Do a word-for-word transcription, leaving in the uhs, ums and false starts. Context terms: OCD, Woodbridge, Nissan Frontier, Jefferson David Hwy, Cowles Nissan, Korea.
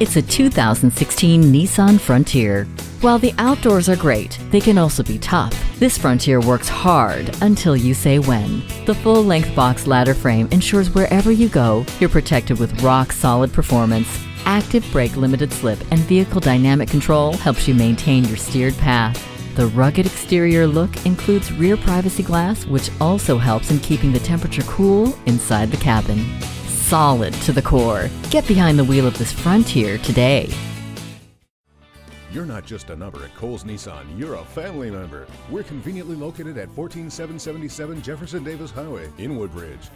It's a two thousand sixteen Nissan Frontier. While the outdoors are great, they can also be tough. This Frontier works hard until you say when. The full-length box ladder frame ensures wherever you go, you're protected with rock-solid performance. Active brake limited slip and vehicle dynamic control helps you maintain your steered path. The rugged exterior look includes rear privacy glass, which also helps in keeping the temperature cool inside the cabin. Solid to the core. Get behind the wheel of this Frontier today. You're not just a number at Cowles Nissan, you're a family member. We're conveniently located at one four seven seven seven Jefferson Davis Highway in Woodbridge.